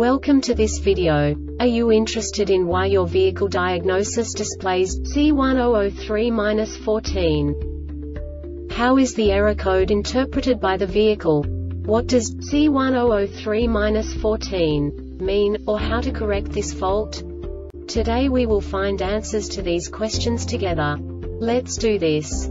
Welcome to this video. Are you interested in why your vehicle diagnosis displays C1003-14? How is the error code interpreted by the vehicle? What does C1003-14 mean, or how to correct this fault? Today we will find answers to these questions together. Let's do this.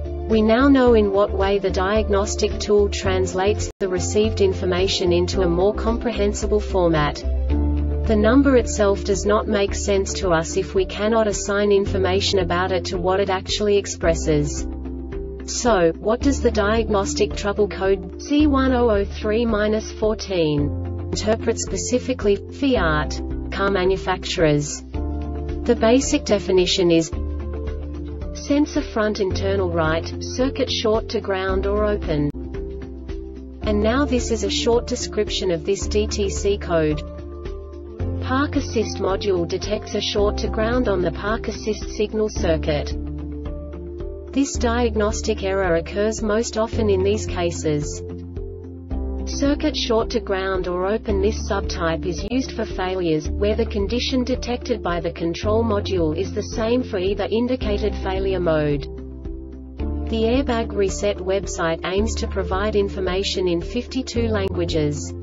We now know in what way the diagnostic tool translates the received information into a more comprehensible format. The number itself does not make sense to us if we cannot assign information about it to what it actually expresses. So, what does the diagnostic trouble code C1003-14 interpret specifically for FIAT car manufacturers? The basic definition is sensor front internal right, circuit short to ground or open. And now this is a short description of this DTC code. Park Assist module detects a short to ground on the Park Assist signal circuit. This diagnostic error occurs most often in these cases. Circuit short to ground or open. This subtype is used for failures, where the condition detected by the control module is the same for either indicated failure mode. The Airbag Reset website aims to provide information in 52 languages.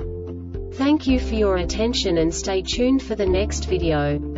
Thank you for your attention and stay tuned for the next video.